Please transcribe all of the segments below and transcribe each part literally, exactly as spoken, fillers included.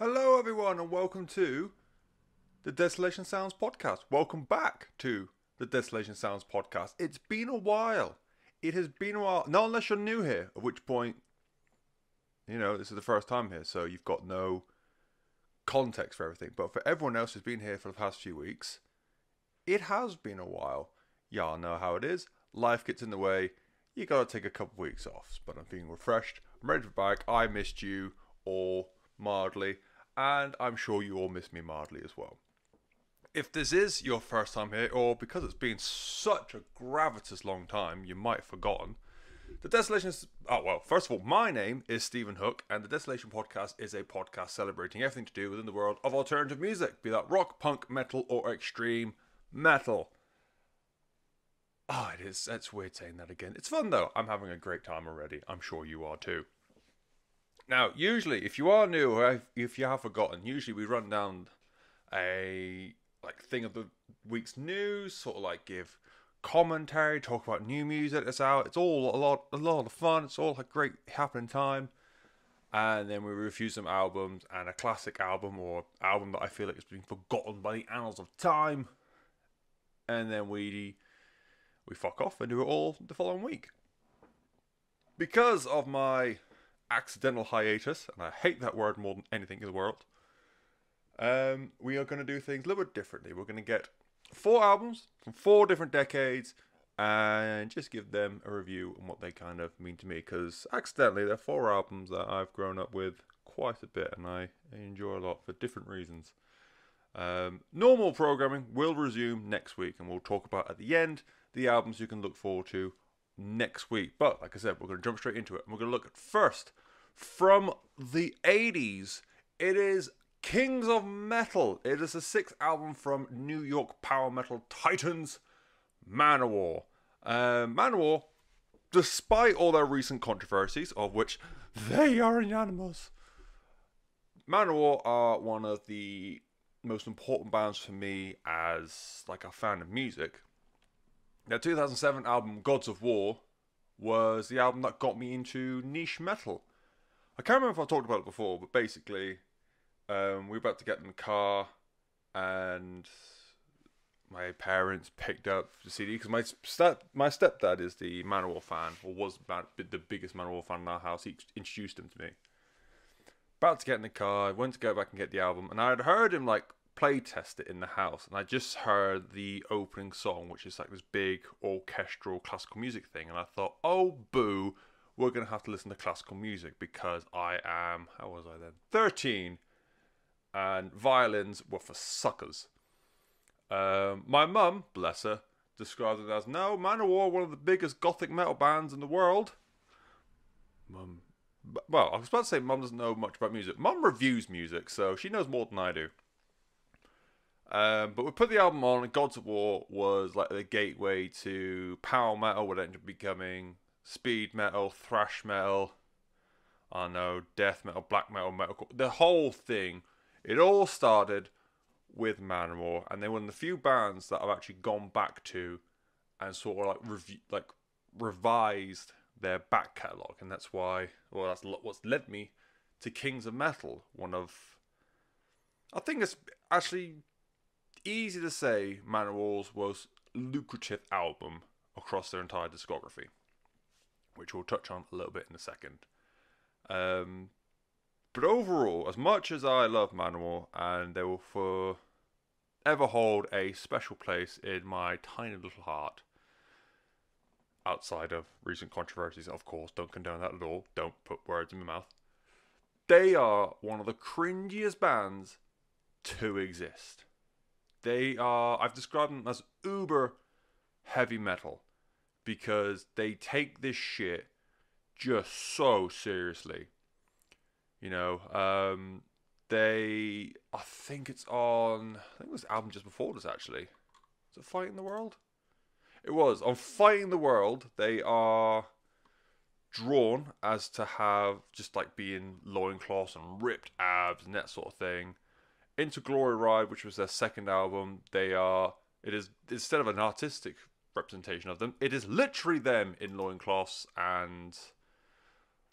Hello everyone and welcome to the Desolation Sounds Podcast. Welcome back to the Desolation Sounds Podcast. It's been a while. It has been a while. Not unless you're new here, at which point, you know, this is the first time here, so you've got no context for everything. But for everyone else who's been here for the past few weeks, it has been a while. Y'all know how it is. Life gets in the way. You gotta take a couple of weeks off. But I'm feeling refreshed. I'm ready to be back. I missed you all mildly, and I'm sure you all miss me mildly as well. If this is your first time here, or because it's been such a gravitous long time, you might have forgotten, the Desolation is... Oh, well, first of all, my name is Stephen Hook, and the Desolation Podcast is a podcast celebrating everything to do within the world of alternative music, be that rock, punk, metal, or extreme metal. Oh, it is. That's weird saying that again. It's fun, though. I'm having a great time already. I'm sure you are, too. Now, usually, if you are new, or if you have forgotten, usually we run down a like thing of the week's news, sort of like give commentary, talk about new music that's out. It's all a lot, a lot of fun. It's all a great happening time. And then we review some albums and a classic album or album that I feel like has been forgotten by the annals of time. And then we we fuck off and do it all the following week. Because of my accidental hiatus, and I hate that word more than anything in the world, um, we are going to do things a little bit differently. We're going to get four albums from four different decades and just give them a review on what they kind of mean to me, because accidentally they're four albums that I've grown up with quite a bit and I enjoy a lot for different reasons. Um, normal programming will resume next week, and we'll talk about at the end the albums you can look forward to next week. But like I said, we're going to jump straight into it, and we're going to look at first from the eighties. It is Kings of Metal. It is the sixth album from New York power metal titans Manowar. Uh, Manowar, despite all their recent controversies, of which they are unanimous, Manowar are one of the most important bands for me as like a fan of music. Their two thousand seven album, Gods of War, was the album that got me into niche metal. I can't remember if I talked about it before, but basically, um, we were about to get in the car, and my parents picked up the C D, because my step my stepdad is the Manowar fan, or was the biggest Manowar fan in our house. He introduced him to me. About to get in the car, I went to go back and get the album, and I had heard him, like, play test it in the house, and I just heard the opening song, which is like this big orchestral classical music thing, and I thought, oh boo, we're gonna have to listen to classical music, because I am, how was I then, thirteen, and violins were for suckers. Um, my mum, bless her, described it as, no, Manowar, one of the biggest gothic metal bands in the world. Mum, well, I was about to say mum doesn't know much about music. Mum reviews music, so she knows more than I do. Um, but we put the album on, and Gods of War was like the gateway to power metal, what ended up becoming speed metal, thrash metal, I don't know, death metal, black metal, metalcore, the whole thing. It all started with Manowar, and they're one of the few bands that I've actually gone back to and sort of like review, like revised their back catalogue, and that's why, well, that's what's led me to Kings of Metal, one of, I think it's actually easy to say, Manowar's most lucrative album across their entire discography, which we'll touch on a little bit in a second. Um, but overall, as much as I love Manowar, and they will forever hold a special place in my tiny little heart, outside of recent controversies, of course, don't condone that at all, don't put words in my mouth, they are one of the cringiest bands to exist. They are, I've described them as uber heavy metal, because they take this shit just so seriously. You know, um, they, I think it's on, I think it was the album just before this actually. Is it Fighting the World? It was. On Fighting the World, they are drawn as to have just like being loincloths and ripped abs and that sort of thing. Into Glory Ride, which was their second album, they are, it is, instead of an artistic representation of them, it is literally them in loincloths and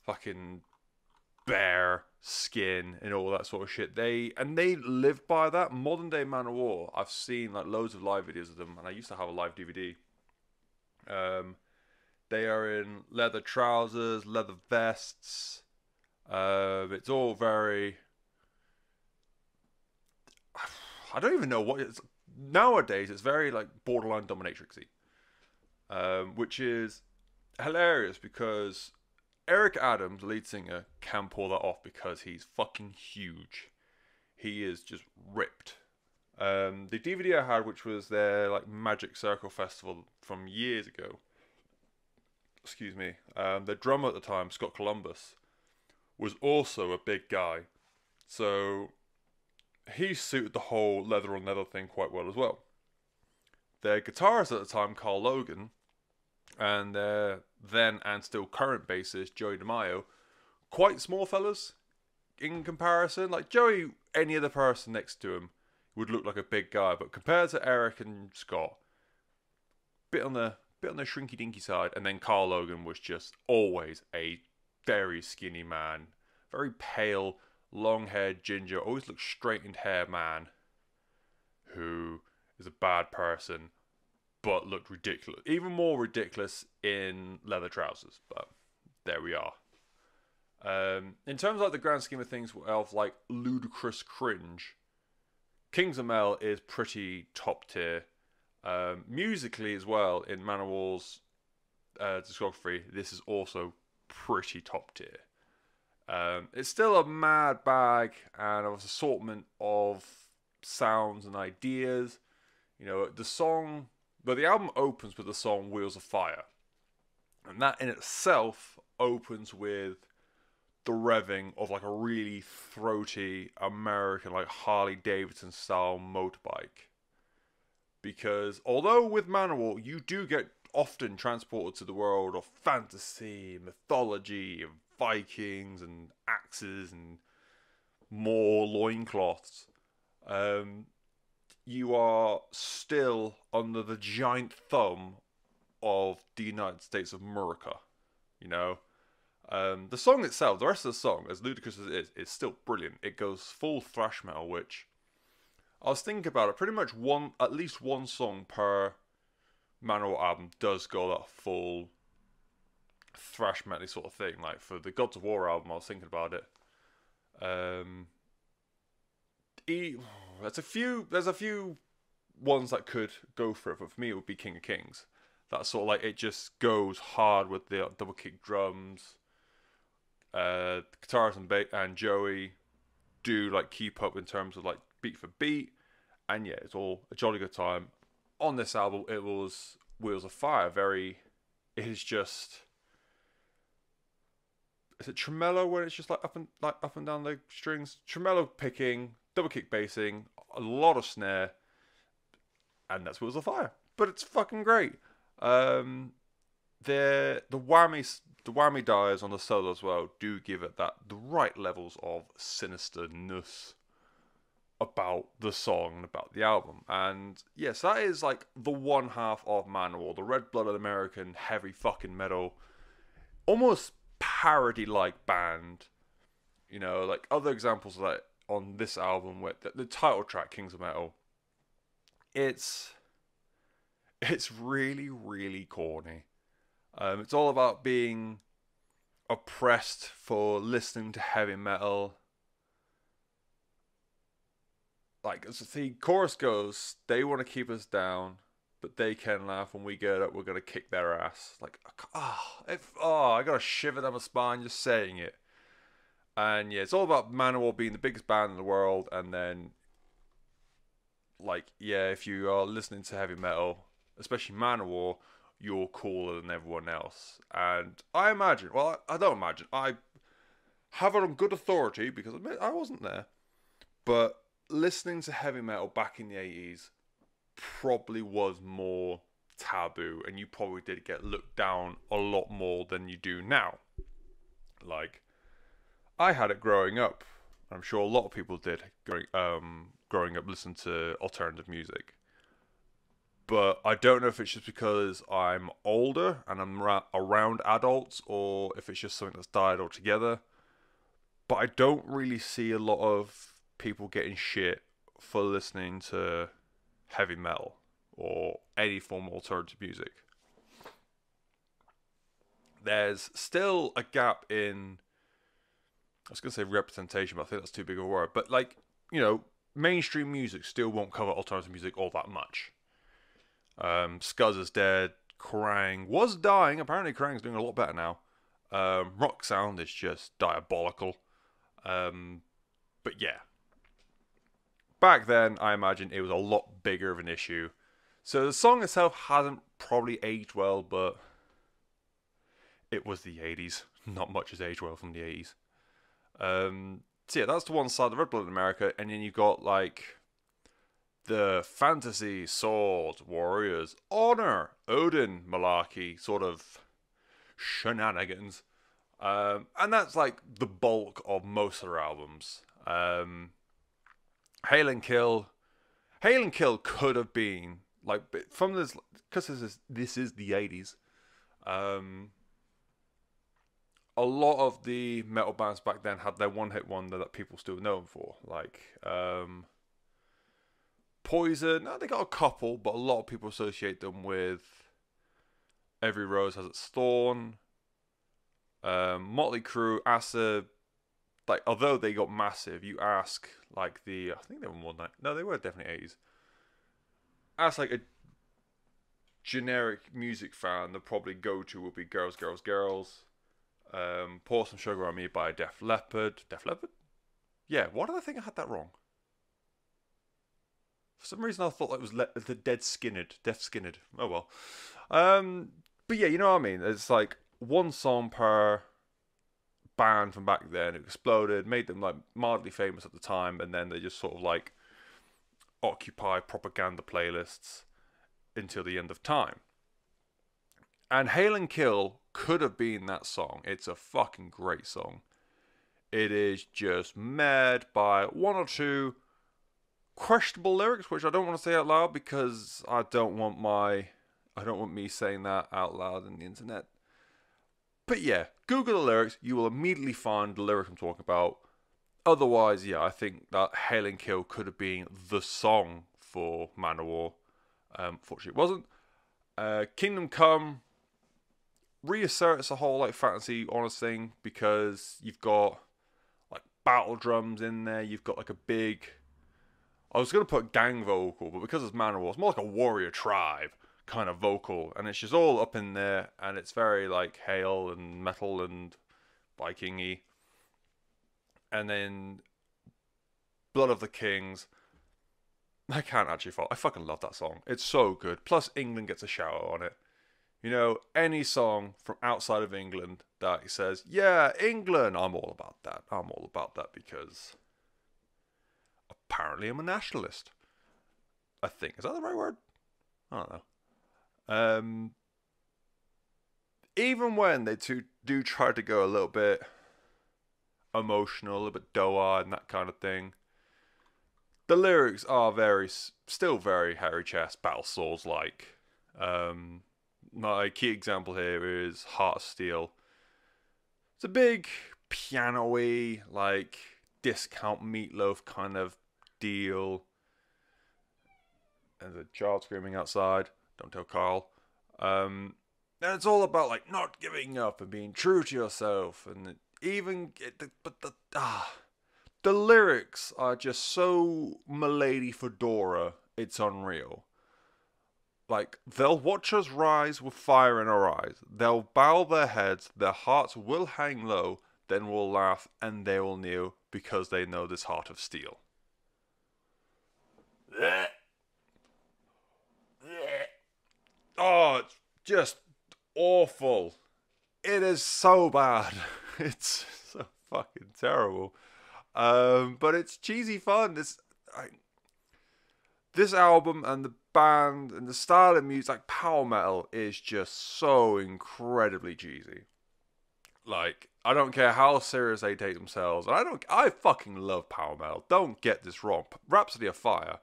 fucking bare skin and all that sort of shit. They and they live by that. Modern day Manowar, I've seen like loads of live videos of them, and I used to have a live D V D. Um, they are in leather trousers, leather vests. Uh, it's all very. I don't even know what it's nowadays. It's very like borderline dominatrixy, um, which is hilarious because Eric Adams, lead singer, can pull that off because he's fucking huge. He is just ripped. Um, the D V D I had, which was their like Magic Circle Festival from years ago. Excuse me. Um, the drummer at the time, Scott Columbus, was also a big guy, so he suited the whole leather on leather thing quite well as well. Their guitarist at the time, Carl Logan, and their then and still current bassist, Joey DeMaio, quite small fellas in comparison. Like Joey, any other person next to him would look like a big guy, but compared to Eric and Scott, bit on the bit on the shrinky dinky side. And then Carl Logan was just always a very skinny man, very pale, long-haired ginger, always looks straightened hair man who is a bad person but looked ridiculous. Even more ridiculous in leather trousers, but there we are. Um, in terms of like, the grand scheme of things of like ludicrous cringe, Kings of Metal is pretty top tier. Um, musically as well, in Manowar's uh, discography, this is also pretty top tier. Um, it's still a mad bag and an assortment of sounds and ideas. You know, the song, but the album opens with the song Wheels of Fire. And that in itself opens with the revving of like a really throaty American, like Harley Davidson style motorbike. Because although with Manowar, you do get often transported to the world of fantasy, mythology, and Vikings and axes and more loincloths, um, you are still under the giant thumb of the United States of America, you know. Um, the song itself, the rest of the song, as ludicrous as it is, is still brilliant. It goes full thrash metal, which I was thinking about it, pretty much one, at least one song per Manowar album does go that full thrash metal sort of thing. Like for the Gods of War album, I was thinking about it. Um, e there's a few, there's a few ones that could go for it, but for me, it would be King of Kings. That's sort of like it just goes hard with the like, double kick drums. Uh, guitarist and ba and Joey do like keep up in terms of like beat for beat, and yeah, it's all a jolly good time. On this album, it was Wheels of Fire. Very, it is just. Is it tremolo when it's just like up and like up and down the strings? Tremolo picking, double kick bassing, a lot of snare, and that's Wheels of Fire. But it's fucking great. Um, the the whammy the whammy dives on the solo as well do give it that the right levels of sinisterness about the song and about the album. And yes, that is like the one half of Manowar, the red-blooded American heavy fucking metal, almost parody-like band. You know, like other examples of that on this album with the, the title track Kings of Metal, it's it's really really corny. Um, it's all about being oppressed for listening to heavy metal. Like as the chorus goes, they want to keep us down, but they can laugh when we get up. We're gonna kick their ass. Like, ah, oh, oh, I got a shiver down my spine just saying it. And yeah, it's all about Manowar being the biggest band in the world, and then, like, yeah, if you are listening to heavy metal, especially Manowar, you're cooler than everyone else. And I imagine, well, I don't imagine, I have it on good authority because I wasn't there, but listening to heavy metal back in the eighties. Probably was more taboo, and you probably did get looked down a lot more than you do now. Like I had it growing up. I'm sure a lot of people did growing, um, growing up listen to alternative music, but I don't know if it's just because I'm older and I'm ra around adults, or if it's just something that's died altogether. but I don't really see a lot of people getting shit for listening to heavy metal or any form of alternative music. There's still a gap in, I was going to say representation, but I think that's too big a word. But, like, you know, mainstream music still won't cover alternative music all that much. Um, Scuzz is dead. Krang was dying. Apparently Krang's doing a lot better now. Um, rock sound is just diabolical. Um, but yeah. Back then, I imagine it was a lot bigger of an issue. So the song itself hasn't probably aged well, but it was the eighties. Not much has aged well from the eighties. Um, so yeah, that's the one side of Red Blood in America. And then you've got, like, the fantasy, sword, warriors, honor, Odin, malarkey, sort of shenanigans. Um, and that's, like, the bulk of most of their albums. Um, Hail and Kill. Hail and Kill could have been, like, from this, because this is, this is the eighties. Um... A lot of the metal bands back then had their one-hit wonder that people still know them for. Like, um, Poison, no, they got a couple, but a lot of people associate them with Every Rose Has Its Thorn, um, Motley Crue, Acid. Like, although they got massive, you ask, like, the, I think they were more than that. No, they were definitely eighties. Ask, like, a generic music fan, the probably go-to would be Girls, Girls, Girls. Um, Pour Some Sugar on Me by Def Leppard. Def Leppard? Yeah, why did I think I had that wrong? For some reason I thought that was Le- the Dead Skinned. Def Skinned. Oh well. Um, but yeah, you know what I mean? It's like one song per band from back then. It exploded, made them like mildly famous at the time, and then they just sort of like occupy propaganda playlists until the end of time. And Hail and Kill could have been that song. It's a fucking great song. It is just mad by one or two questionable lyrics, which I don't want to say out loud because I don't want my, I don't want me saying that out loud on the internet. But yeah, Google the lyrics. You will immediately find the lyrics I'm talking about. Otherwise, yeah, I think that Hail and Kill could have been the song for Manowar. Um, fortunately, it wasn't. Uh, Kingdom Come reasserts the whole like fantasy honest thing because you've got like battle drums in there. You've got like a big, I was gonna put gang vocal, but because it's Manowar, it's more like a warrior tribe kind of vocal, and it's just all up in there, and it's very like hail and metal and Viking-y. And then Blood of the Kings. I can't actually fault. I fucking love that song. It's so good. Plus, England gets a shout on it. You know, any song from outside of England that says, yeah, England, I'm all about that. I'm all about that because apparently I'm a nationalist. I think. Is that the right word? I don't know. Um, even when they do, do try to go a little bit emotional, a little bit doe-eyed and that kind of thing, the lyrics are very, still very hairy chest, battle swords like. Um, my key example here is Heart of Steel. It's a big piano-y, like, discount meatloaf kind of deal. There's a child screaming outside. Don't tell Carl. Um, and it's all about, like, not giving up and being true to yourself. And even, but the, ah... The lyrics are just so Milady Fedora, it's unreal. Like, they'll watch us rise with fire in our eyes. They'll bow their heads, their hearts will hang low, then we'll laugh, and they will kneel, because they know this heart of steel. Oh, it's just awful. It is so bad. It's so fucking terrible. Um, but it's cheesy fun. This, I, this album and the band and the style of music, like power metal, is just so incredibly cheesy. Like, I don't care how serious they take themselves, and I don't. I fucking love power metal. Don't get this wrong. Rhapsody of Fire.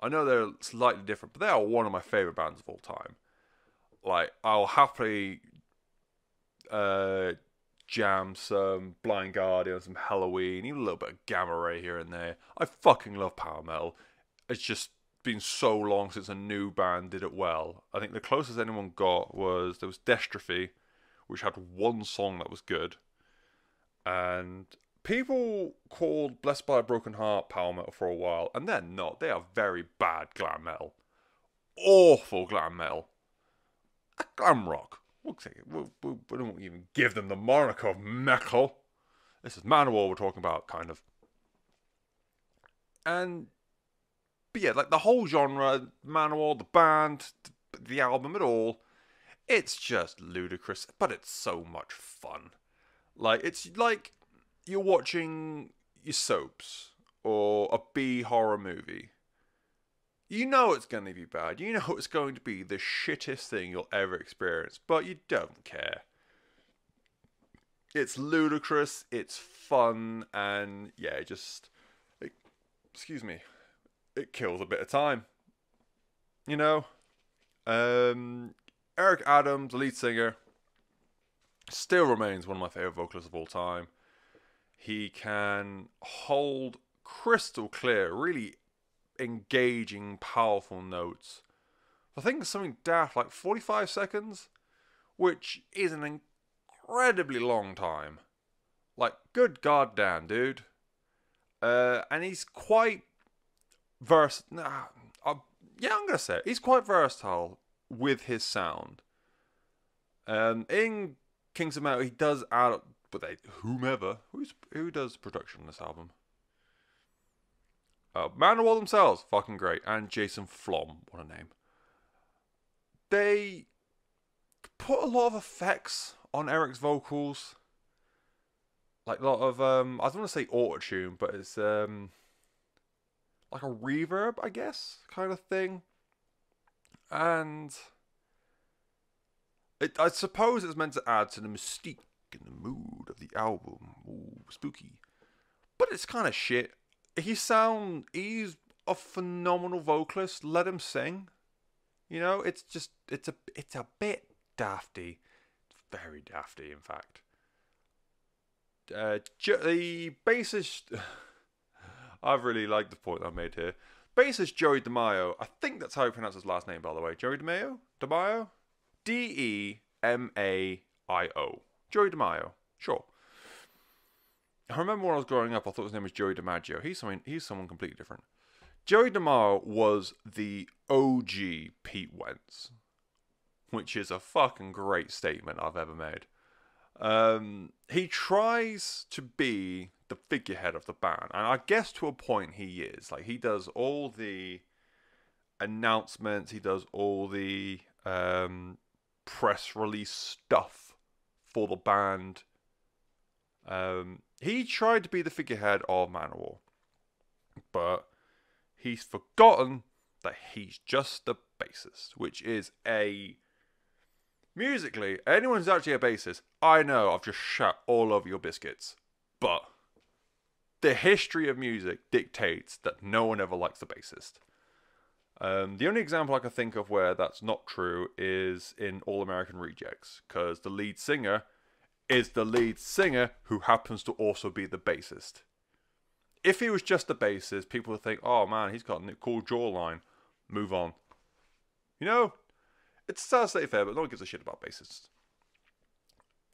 I know they're slightly different, but they are one of my favorite bands of all time. Like, I'll happily uh, jam, some Blind Guardian, some Halloween, even a little bit of Gamma Ray here and there. I fucking love power metal. It's just been so long since a new band did it well. I think the closest anyone got was, there was Destrophy, which had one song that was good. And people called Blessed by a Broken Heart power metal for a while, and they're not. They are very bad glam metal. Awful glam metal. A glam rock. We'll take it. We'll, we'll, we don't even give them the moniker of metal. This is Manowar we're talking about, kind of. And, but yeah, like the whole genre, Manowar, the band, the album, it all, it's just ludicrous, but it's so much fun. Like, it's like you're watching your soaps or a B-horror movie. You know it's going to be bad. You know it's going to be the shittest thing you'll ever experience, but you don't care. It's ludicrous, it's fun, and yeah, it just, it, excuse me, it kills a bit of time. You know? Um, Eric Adams, the lead singer, still remains one of my favourite vocalists of all time. He can hold crystal clear, really engaging, powerful notes. I think it's something daft, like forty-five seconds, which is an incredibly long time. Like, good goddamn, dude. Uh, and he's quite vers- nah, I, yeah, I'm gonna say it. He's quite versatile with his sound. Um, in Kings of Metal, he does add, but they, whomever, who's, who does production on this album? Uh, Manowar themselves, fucking great. And Jason Flom, what a name. They put a lot of effects on Eric's vocals. Like a lot of, um, I don't want to say auto-tune, but it's um, like a reverb, I guess, kind of thing. And it, I suppose it's meant to add to the mystique and the mood of the album. Ooh, spooky. But it's kind of shit. He sound, he's a phenomenal vocalist. Let him sing. You know, it's just, it's a, it's a bit dafty. It's very dafty, in fact. Uh, the bassist, I've really liked the point I made here. Bassist Joey DeMaio, I think that's how you pronounce his last name, by the way. Joey DeMaio? DeMaio? D E M A I O. Joey DeMaio, sure. I remember when I was growing up, I thought his name was Joey DiMaggio. He's someone, he's someone completely different. Joey DeMaio was the O G Pete Wentz, which is a fucking great statement I've ever made. Um, he tries to be the figurehead of the band, and I guess to a point he is. Like, he does all the announcements, he does all the um, press release stuff for the band. Um, he tried to be the figurehead of Manowar, but he's forgotten that he's just the bassist, which is a, musically, anyone who's actually a bassist, I know I've just shat all over your biscuits, but the history of music dictates that no one ever likes the bassist. Um, the only example I can think of where that's not true is in All American Rejects, because the lead singer is the lead singer who happens to also be the bassist. If he was just the bassist, people would think, oh man, he's got a cool jawline. Move on. You know, it's a sad state of affair, but no one gives a shit about bassists.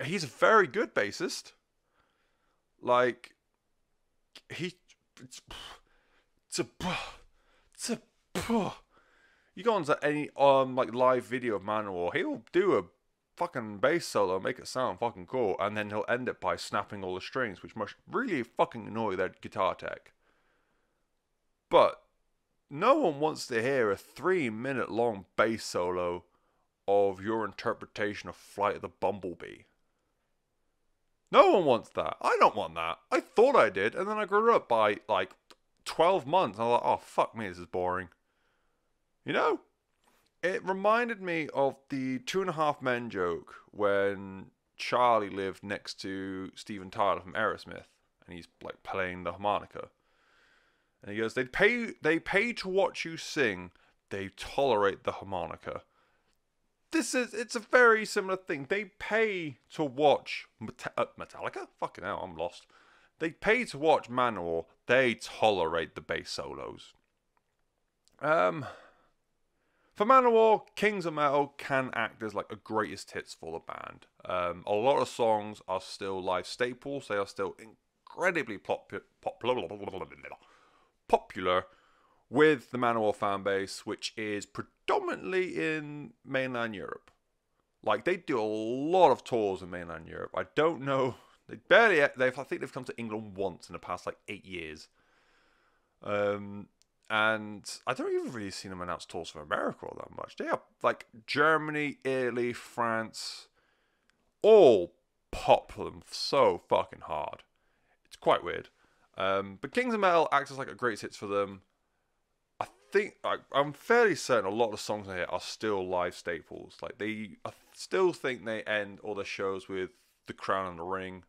He's a very good bassist. Like, he... It's... It's a... It's a... You go onto any, um, like, live video of Manowar, he'll do a fucking bass solo, make it sound fucking cool, and then he'll end it by snapping all the strings, which must really fucking annoy their guitar tech. But no one wants to hear a three minute long bass solo of your interpretation of Flight of the Bumblebee. No one wants that. I don't want that. I thought I did, and then I grew up by like twelve months, and I was like, oh fuck me, this is boring. You know? It reminded me of the Two and a Half Men joke when Charlie lived next to Steven Tyler from Aerosmith, and he's like playing the harmonica, and he goes, "They pay, they pay to watch you sing. They tolerate the harmonica." this is, it's a very similar thing. They pay to watch Meta- uh, Metallica? Fucking hell, I'm lost. They pay to watch Manowar. They tolerate the bass solos. Um, for Manowar, Kings of Metal can act as like a greatest hits for the band. Um, a lot of songs are still live staples. They are still incredibly pop- pop- blah, blah, blah, blah, blah, blah, popular with the Manowar fan base, which is predominantly in mainland Europe. Like, they do a lot of tours in mainland Europe. I don't know. They barely, they've, I think they've come to England once in the past, like, eight years. Um, and I don't even really see them announce tours for America all that much. They are, like, Germany, Italy, France, all pop them so fucking hard. It's quite weird. Um, but Kings of Metal acts as, like, a great hits for them. I think, I, I'm fairly certain a lot of songs on here are still live staples. Like, they, I still think they end all their shows with The Crown and the Ring.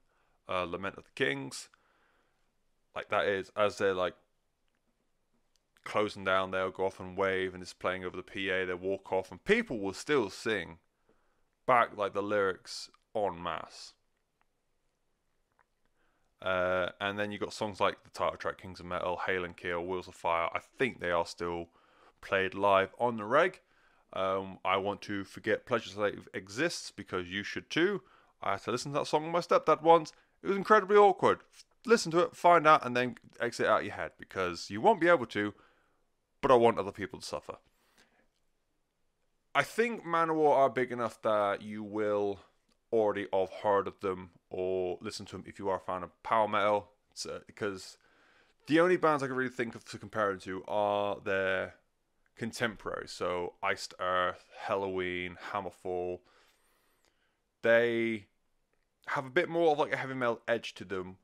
Uh, Lament of the Kings, like that is as they're like closing down, they'll go off and wave, and it's playing over the P A. They walk off, and people will still sing back like the lyrics en masse. Uh, and then you got songs like the title track, Kings of Metal, Hail and Kill, Wheels of Fire. I think they are still played live on the reg. Um, I want to forget Pleasure Slave exists because you should too. I had to listen to that song with my stepdad once. It was incredibly awkward. Listen to it, find out, and then exit out of your head, because you won't be able to, but I want other people to suffer. I think Manowar are big enough that you will already have heard of them or listen to them if you are a fan of power metal, uh, because the only bands I can really think of to compare them to are their contemporaries. So Iced Earth, Halloween, Hammerfall. They have a bit more of like a heavy metal edge to them.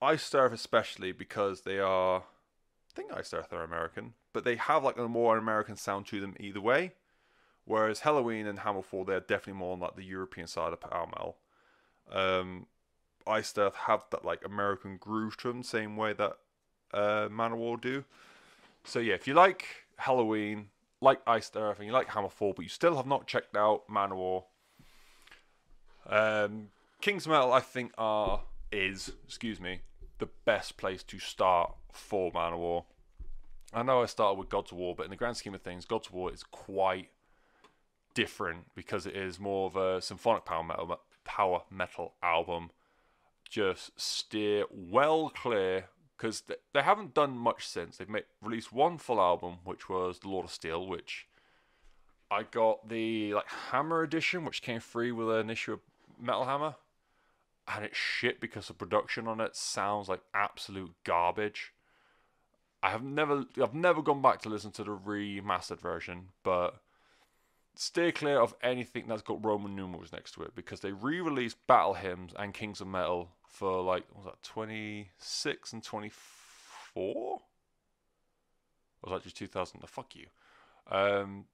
Iced Earth especially, because they are, I think Iced Earth are American, but they have like a more American sound to them either way. Whereas Halloween and Hammerfall, they're definitely more on like the European side of power metal. Um, Iced Earth have that like American groove to them, same way that uh, Manowar do. So yeah, if you like Halloween, like Iced Earth, and you like Hammerfall, but you still have not checked out Manowar, Um, Kings of Metal, I think, are, is, excuse me, the best place to start for Manowar. I know I started with Gods of War, but in the grand scheme of things, Gods of War is quite different because it is more of a symphonic power metal, power metal album. Just steer well clear, because they, they haven't done much since. They've made, released one full album, which was The Lord of Steel, which I got the like Hammer edition, which came free with an issue of Metal Hammer, and it's shit because the production on it sounds like absolute garbage. I have never I've never gone back to listen to the remastered version, but steer clear of anything that's got Roman numerals next to it, because they re-released Battle Hymns and Kings of Metal for like, what was that, twenty-six and twenty-four? Or was that just two thousand? The fuck you. Um,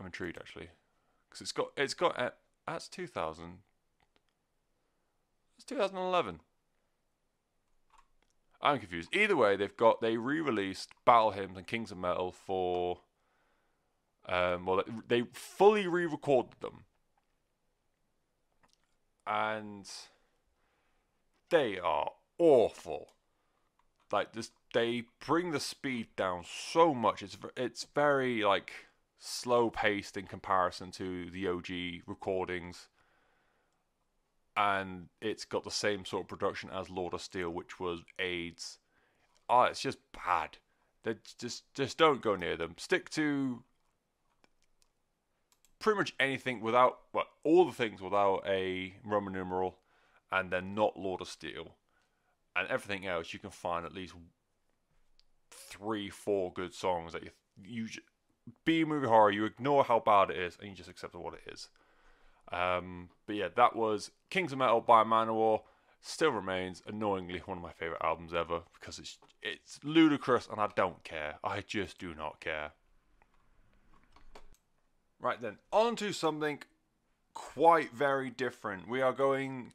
I'm intrigued actually. Cause it's got, it's got, uh, that's two thousand. It's two thousand eleven. I'm confused. Either way, they've got, they re-released Battle Hymns and Kings of Metal for, um, well, they fully re-recorded them. And they are awful. Like this, they bring the speed down so much. It's, it's very like, slow paced in comparison to the O G recordings, and it's got the same sort of production as Lord of Steel, which was AIDS. Oh, it's just bad. They just just don't go near them. Stick to pretty much anything without, well, all the things without a Roman numeral, and they're not Lord of Steel, and everything else you can find at least three, four good songs that you you. B movie horror, you ignore how bad it is and you just accept what it is. Um, but yeah, that was Kings of Metal by Manowar. Still remains annoyingly one of my favourite albums ever, because it's it's ludicrous and I don't care. I just do not care. Right then, on to something quite very different. We are going,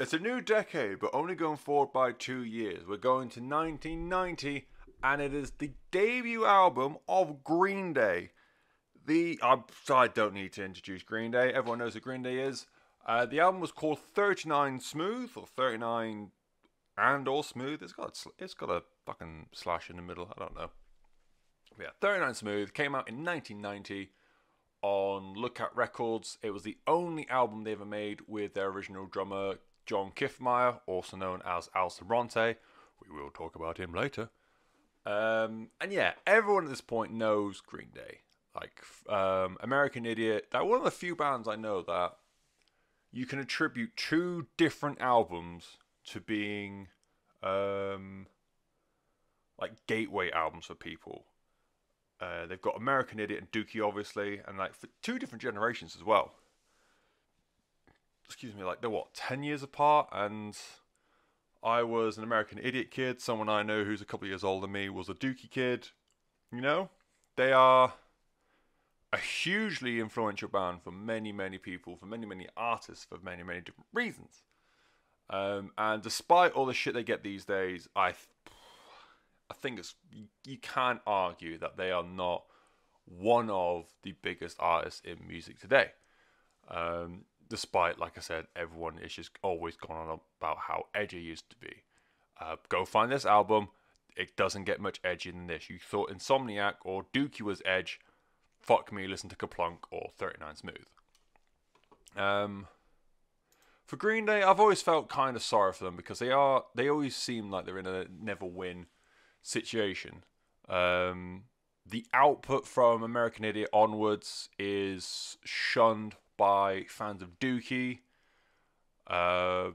it's a new decade, but only going forward by two years. We're going to nineteen ninety and it is the debut album of Green Day. The uh, I don't need to introduce Green Day. Everyone knows who Green Day is. Uh, the album was called thirty-nine Smooth, or thirty-nine and or Smooth. It's got it's got a fucking slash in the middle. I don't know. But yeah, thirty-nine Smooth came out in nineteen ninety on Lookout Records. It was the only album they ever made with their original drummer John Kiffmeyer, also known as Al Sobrante. We will talk about him later. Um, and yeah, everyone at this point knows Green Day. Like um, American Idiot, they're one of the few bands I know that you can attribute two different albums to being um, like gateway albums for people. Uh, they've got American Idiot and Dookie, obviously, and like for two different generations as well. Excuse me, like they're what, ten years apart, and I was an American Idiot kid. Someone I know who's a couple of years older than me was a Dookie kid. You know, they are a hugely influential band for many, many people, for many, many artists, for many, many different reasons. Um, and despite all the shit they get these days, I, th I think it's you can't argue that they are not one of the biggest artists in music today. Um, Despite, like I said, everyone is just always gone on about how edgy it used to be. Uh, go find this album. It doesn't get much edgier than this. You thought Insomniac or Dookie was edge. Fuck me, listen to Kerplunk or thirty-nine Smooth. Um, for Green Day, I've always felt kind of sorry for them because they are they always seem like they're in a never-win situation. Um, the output from American Idiot onwards is shunned by fans of Dookie, uh,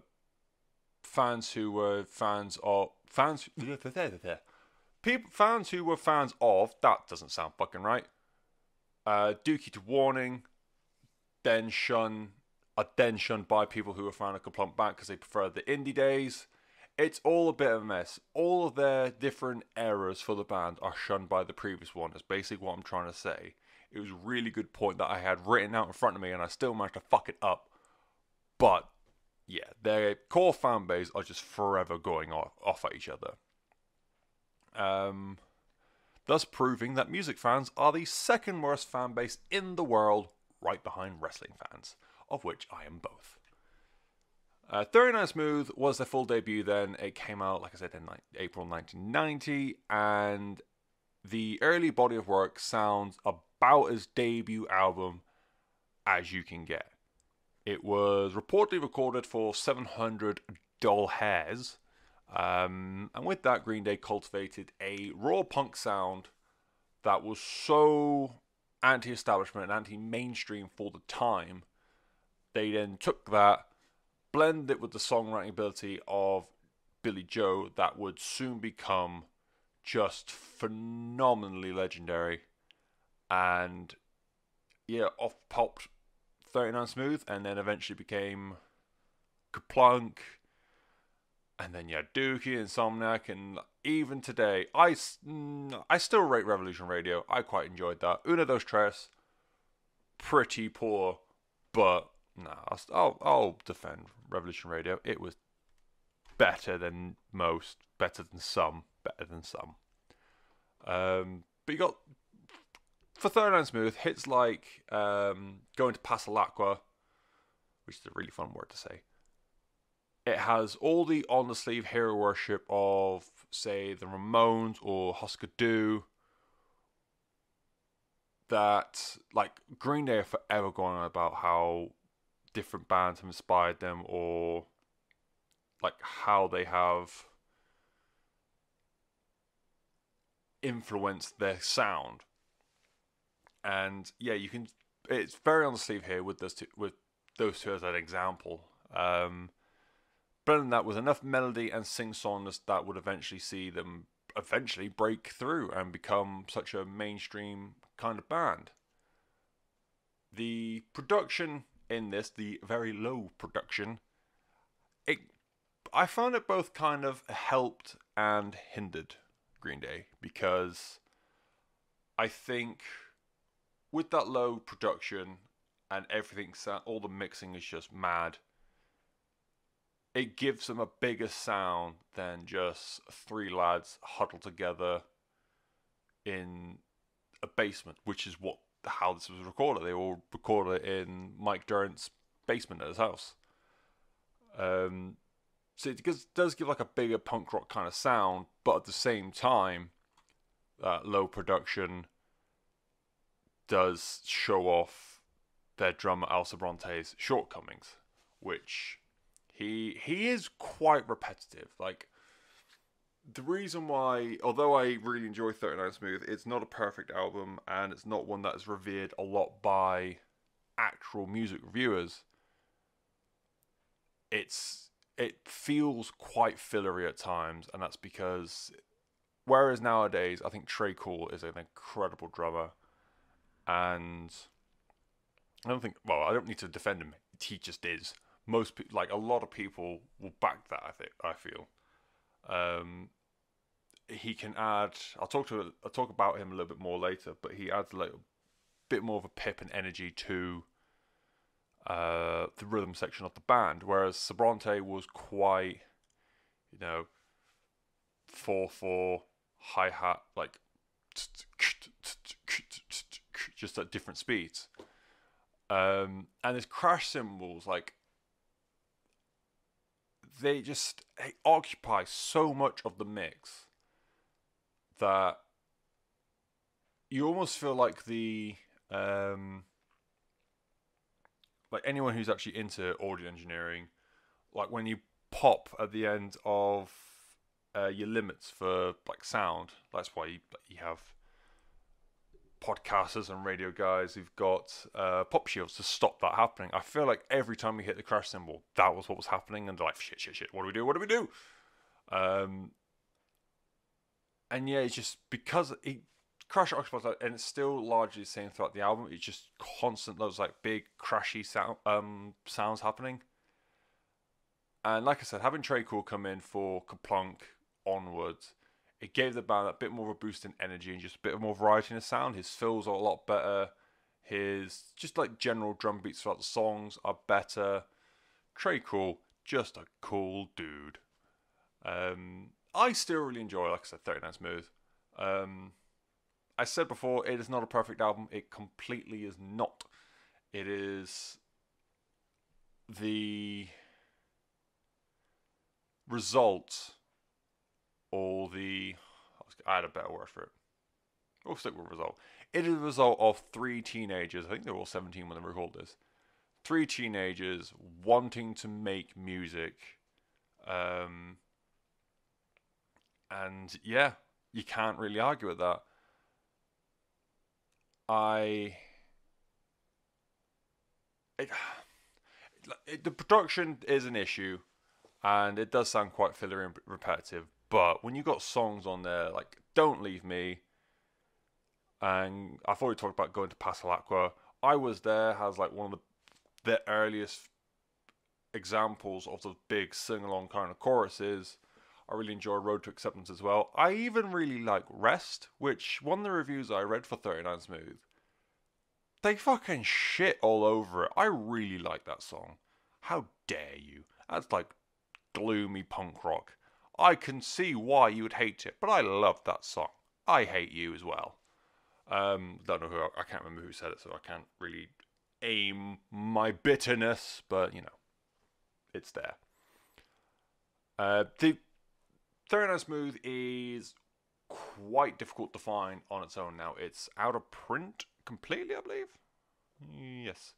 fans who were fans of fans, people, fans who were fans of that doesn't sound fucking right. Uh, Dookie to Warning, then shun, are then shunned by people who were fan of Kerplunk back because they prefer the indie days. It's all a bit of a mess. All of their different eras for the band are shunned by the previous one. That's basically what I'm trying to say. It was a really good point that I had written out in front of me and I still managed to fuck it up. But, yeah, their core fan base are just forever going off, off at each other. Um, thus proving that music fans are the second worst fan base in the world, right behind wrestling fans, of which I am both. Uh, thirty-nine Smooth was their full debut then. It came out, like I said, in like, April nineteen ninety, and the early body of work sounds about as debut album as you can get. It was reportedly recorded for seven hundred dollars, um, and with that, Green Day cultivated a raw punk sound that was so anti-establishment and anti-mainstream for the time. They then took that, blended it with the songwriting ability of Billy Joe, that would soon become just phenomenally legendary, and yeah, off popped thirty-nine Smooth, and then eventually became Kerplunk, and then yeah, Dookie, Insomniac, and even today, I, I still rate Revolution Radio. I quite enjoyed that. Uno dos tres, pretty poor, but nah, I'll, I'll defend Revolution Radio. It was better than most, better than some. Better than some. Um, but you got, for thirty-nine Smooth, hits like um, Going to Pasalacqua, which is a really fun word to say. It has all the on-the-sleeve hero worship of, say, the Ramones or Husker Du, that, like, Green Day are forever going on about how different bands have inspired them, or, like, how they have influence their sound. And yeah, you can, it's very on the sleeve here with those two, with those two as an example. Um but that was enough melody and sing-songness that would eventually see them eventually break through and become such a mainstream kind of band. The production in this, the very low production, it I found it both kind of helped and hindered Green Day, because I think with that low production and everything, all the mixing is just mad, it gives them a bigger sound than just three lads huddled together in a basement, which is what how this was recorded. They all recorded it in Mike Durrant's basement at his house. Um, so it gives, does give like a bigger punk rock kind of sound, but at the same time, that low production does show off their drummer Al Sobrante's shortcomings, which he he is quite repetitive. Like, the reason why, although I really enjoy thirty-nine Smooth, it's not a perfect album, and it's not one that is revered a lot by actual music reviewers. It's it feels quite fillery at times, and that's because whereas nowadays I think Trey Cool is an incredible drummer, and I don't think, well, I don't need to defend him. He just is. Most people, like a lot of people, will back that. I think I feel. Um, he can add. I'll talk to. I'll talk about him a little bit more later. But he adds a little bit more of a pip and energy to uh, the rhythm section of the band. Whereas Sobrante was quite, you know, four four hi hat, like just at different speeds. Um, and his crash cymbals, like, they just they occupy so much of the mix that you almost feel like the um, like anyone who's actually into audio engineering, like when you pop at the end of uh, your limits for like sound. That's why you, you have podcasters and radio guys who've got uh, pop shields to stop that happening. I feel like every time we hit the crash cymbal, that was what was happening, and they're like, shit, shit, shit, what do we do, what do we do? Um, and yeah, it's just because it, crash occupies that, and it's still largely the same throughout the album. It's just constant, those like big crashy sound, um, sounds happening. And like I said, having Trey Cool come in for Kerplunk onwards, it gave the band a bit more of a boost in energy and just a bit more variety in the sound. His fills are a lot better. His just like general drum beats throughout the songs are better. Trey Cool, just a cool dude. Um, I still really enjoy, like I said, thirty-nine Smooth. Um, I said before, it is not a perfect album. It completely is not. It is the result. All the, I had a better word for it. We'll stick with result. It is the result of three teenagers. I think they were all seventeen when they recorded this. Three teenagers wanting to make music, um, and yeah, you can't really argue with that. I, it, it, the production is an issue, and it does sound quite fillery and repetitive. But when you got songs on there like Don't Leave Me, and I've already talked about Going to Pasalacqua, I Was There has like one of the, the earliest examples of the big sing-along kind of choruses. I really enjoy Road to Acceptance as well. I even really like Rest, which one of the reviews I read for thirty-nine Smooth, they fucking shit all over it. I really like that song. How dare you? That's like gloomy punk rock. I can see why you would hate it, but I love that song. I hate you as well. Um, don't know who, I can't remember who said it, so I can't really aim my bitterness, but, you know, it's there. Uh, the thirty-nine Smooth is quite difficult to find on its own now. It's out of print completely, I believe. Yes.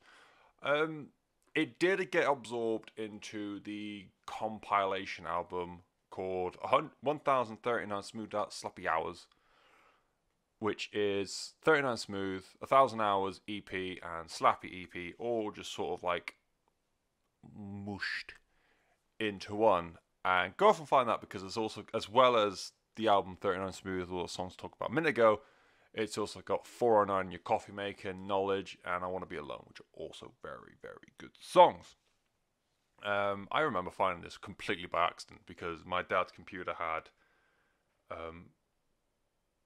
Um, it did get absorbed into the compilation album called ten thirty-nine Smooth Slappy Hours, which is thirty-nine Smooth, one thousand Hours E P and Slappy E P, all just sort of like mushed into one. And go off and find that, because it's also, as well as the album thirty-nine Smooth, all the songs I talked about a minute ago, it's also got four oh nine, Your Coffee Maker, Knowledge, and I Want to Be Alone, which are also very, very good songs. Um, I remember finding this completely by accident because my dad's computer had, um,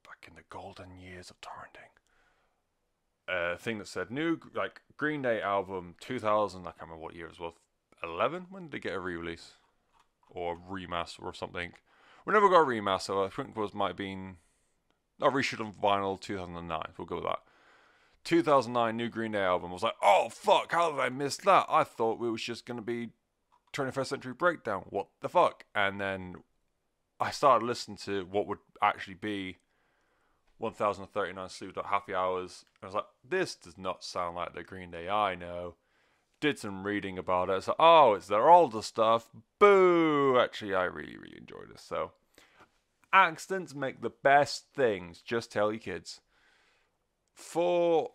back in the golden years of torrenting, a thing that said new, like, Green Day album two thousand, I can't remember what year it was, eleven? When did they get a re-release? Or a remaster or something? We never got a remaster, I think it was, might have been A reissued on vinyl, two thousand nine. We'll go with that. two thousand nine new Green Day album. I was like, oh, fuck, how did I miss that? I thought it was just going to be twenty-first Century Breakdown. What the fuck? And then I started listening to what would actually be ten thirty-nine Smooth Happy Hours. I was like, this does not sound like the Green Day I know. Did some reading about it. It's like, oh, it's their older stuff. Boo! Actually, I really, really enjoyed this. So, accidents make the best things. Just tell your kids. For,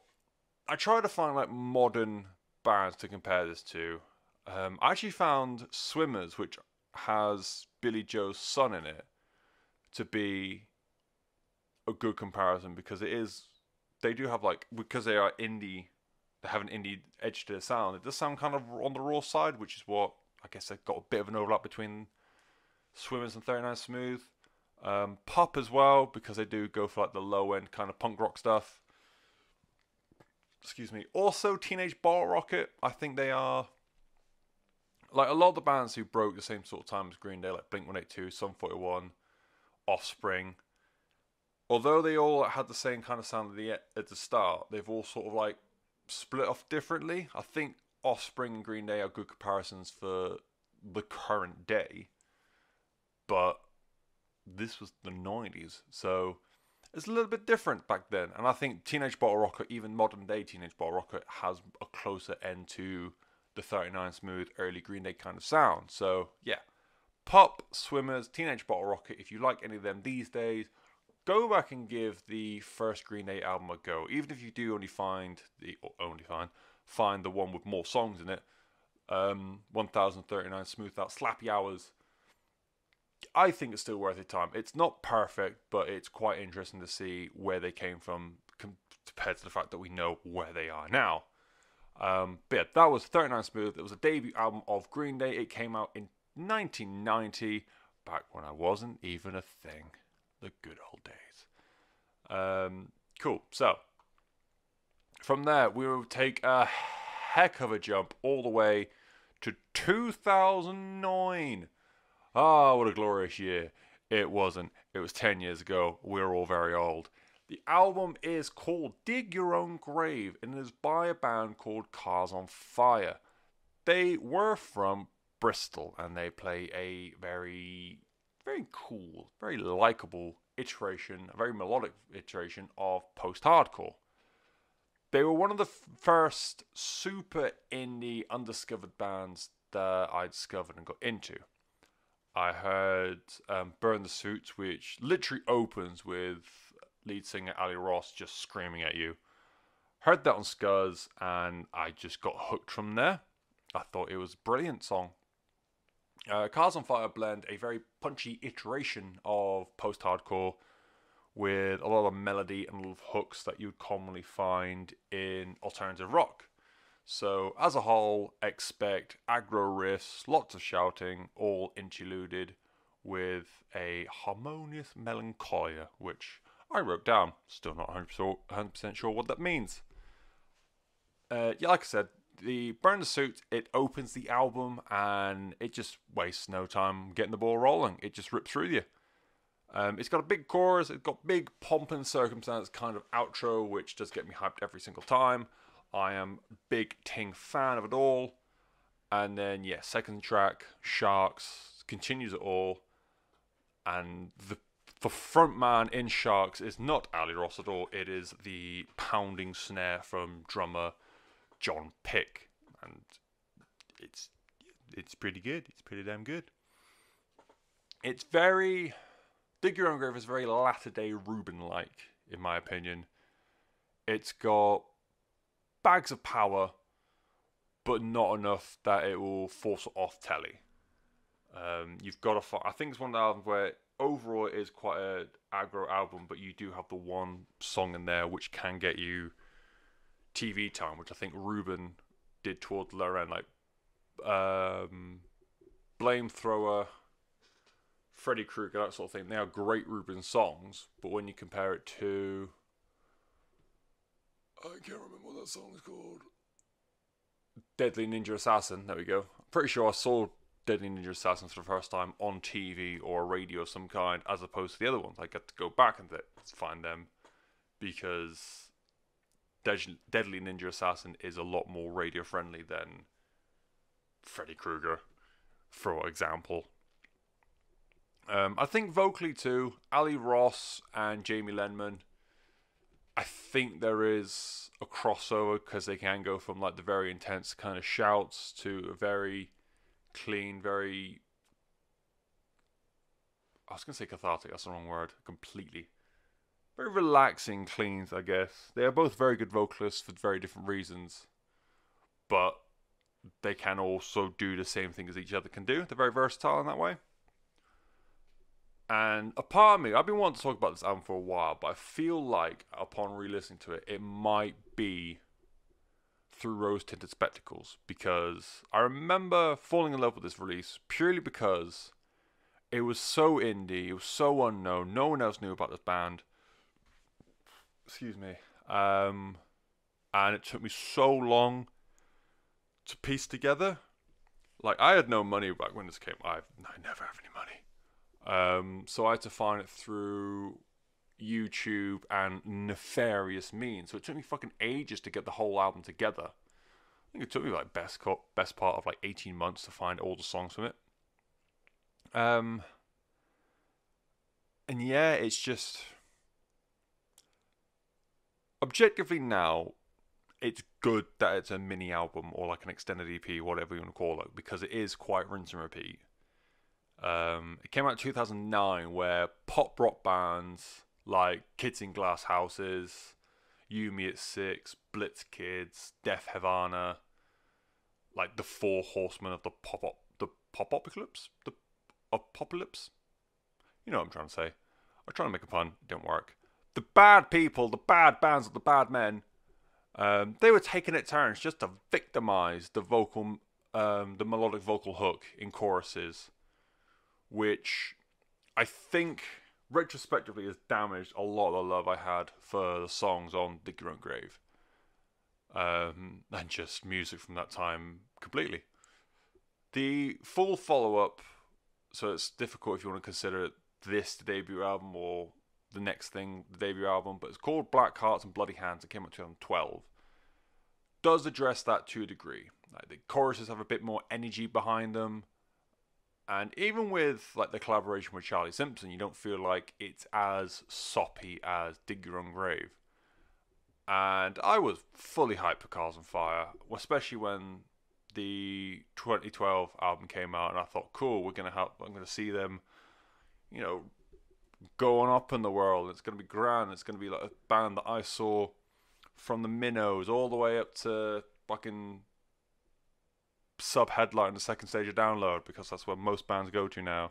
I try to find like modern bands to compare this to. Um, I actually found Swimmers, which has Billy Joe's son in it, to be a good comparison because it is, they do have like, because they are indie, they have an indie edge to their sound. It does sound kind of on the raw side, which is what, I guess they've got a bit of an overlap between Swimmers and thirty-nine Smooth. Um, Pop as well, because they do go for like the low end kind of punk rock stuff. Excuse me. Also, Teenage Bottle Rocket, I think they are, like a lot of the bands who broke the same sort of time as Green Day, like Blink one eighty-two, Sum forty-one, Offspring, although they all had the same kind of sound at the, at the start, they've all sort of like split off differently. I think Offspring and Green Day are good comparisons for the current day, but this was the nineties, so it's a little bit different back then. And I think Teenage Bottle Rocket, even modern day Teenage Bottle Rocket, has a closer end to the thirty-nine Smooth early Green Day kind of sound. So yeah, Pop, Swimmers, Teenage Bottle Rocket. If you like any of them these days, go back and give the first Green Day album a go. Even if you do only find the or only find find the one with more songs in it, um, ten thirty-nine Smooth Out Slappy Hours. I think it's still worth your time. It's not perfect, but it's quite interesting to see where they came from compared to the fact that we know where they are now. Um, but yeah, that was thirty-nine Smooth. It was a debut album of Green Day. It came out in nineteen ninety, back when I wasn't even a thing. The good old days. Um, cool. So, from there, we will take a heck of a jump all the way to two thousand nine. Ah, what a glorious year. It wasn't. It was ten years ago. We're all very old. The album is called Dig Your Own Grave, and it is by a band called Cars on Fire. They were from Bristol, and they play a very, very cool, very likeable iteration, a very melodic iteration of post-hardcore. They were one of the f- first super indie, undiscovered bands that I discovered and got into. I heard um, Burn the Suits, which literally opens with lead singer Ali Ross just screaming at you. Heard that on Scuzz, and I just got hooked from there. I thought it was a brilliant song. Uh, Cars on Fire blend a very punchy iteration of post-hardcore with a lot of melody and little hooks that you'd commonly find in alternative rock. So, as a whole, expect aggro riffs, lots of shouting, all interluded with a harmonious melancholia, which I wrote down. Still not one hundred percent sure what that means. Uh, yeah, like I said, the Burn the Suits, it opens the album and it just wastes no time getting the ball rolling. It just rips through you. Um, it's got a big chorus. It's got big pomp and circumstance kind of outro, which does get me hyped every single time. I am a big Ting fan of it all. And then, yeah, second track, Sharks, continues it all. And the The front man in Sharks is not Ali Ross at all. It is the pounding snare from drummer John Pick, and it's it's pretty good. It's pretty damn good. It's very Dig Your Own Grave is very latter day Reuben-like, in my opinion. It's got bags of power, but not enough that it will force it off telly. Um, you've got to. I think it's one of the albums where. Overall, it is quite an aggro album, but you do have the one song in there which can get you T V time, which I think Ruben did towards the lower end, like um, Blame Thrower, Freddy Krueger, that sort of thing. They are great Ruben songs, but when you compare it to, I can't remember what that song is called, Deadly Ninja Assassin, there we go. I'm pretty sure I saw Deadly Ninja Assassins for the first time on T V or radio of some kind, as opposed to the other ones. I got to go back and find them, because De- Deadly Ninja Assassin is a lot more radio friendly than Freddy Krueger, for example. Um, I think vocally too, Ali Ross and Jamie Lenman, I think there is a crossover, because they can go from like the very intense kind of shouts to a very clean, very, I was going to say cathartic, that's the wrong word, completely. Very relaxing cleans, I guess. They are both very good vocalists for very different reasons, but they can also do the same thing as each other can do. They're very versatile in that way. And a part of me, I've been wanting to talk about this album for a while, but I feel like upon re-listening to it, it might be through rose-tinted spectacles, because I remember falling in love with this release purely because it was so indie, it was so unknown, no one else knew about this band. Excuse me. Um, and it took me so long to piece together. Like, I had no money back when this came. I I never have any money. Um, so I had to find it through YouTube and nefarious means. So it took me fucking ages to get the whole album together. I think it took me like best co- best part of like eighteen months to find all the songs from it. Um, and yeah, it's just objectively now, it's good that it's a mini album or like an extended E P, whatever you want to call it, because it is quite rinse and repeat. Um, it came out in two thousand nine, where pop rock bands like Kids in Glass Houses, You Me at Six, Blitz Kids, Def Havana, like the Four Horsemen of the pop op, the pop apocalypse, the apocalypse. You know what I'm trying to say. I'm trying to make a pun. It didn't work. The bad people, the bad bands of the bad men, um, they were taking it turns just to victimize the vocal, um, the melodic vocal hook in choruses, which I think retrospectively has damaged a lot of the love I had for the songs on Dig Your Own Grave, um, and just music from that time completely. The full follow-up, so it's difficult if you want to consider this the debut album or the next thing, the debut album, but it's called Black Hearts and Bloody Hands. It came out in twenty twelve. Does address that to a degree. Like, the choruses have a bit more energy behind them. And even with like the collaboration with Charlie Simpson, you don't feel like it's as soppy as Dig Your Own Grave. And I was fully hyped for Cars on Fire, especially when the twenty twelve album came out, and I thought, cool, we're gonna have, I'm gonna see them, you know, go on up in the world. It's gonna be grand. It's gonna be like a band that I saw from the Minnows all the way up to fucking sub headline the second stage of Download, because that's where most bands go to now.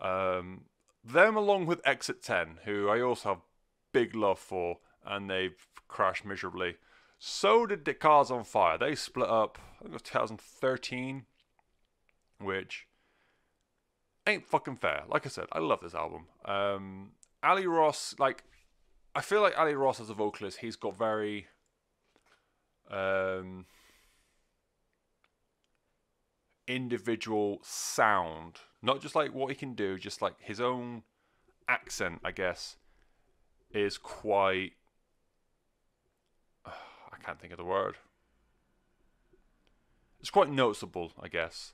Um, them along with Exit ten, who I also have big love for, and they've crashed miserably. So did the Cars on Fire. They split up, I think it was twenty thirteen, which ain't fucking fair. Like I said, I love this album. Um, Ali Ross, like, I feel like Ali Ross as a vocalist, he's got very, um, individual sound, not just like what he can do, just like his own accent, I guess, is quite, uh, I can't think of the word, it's quite noticeable, I guess.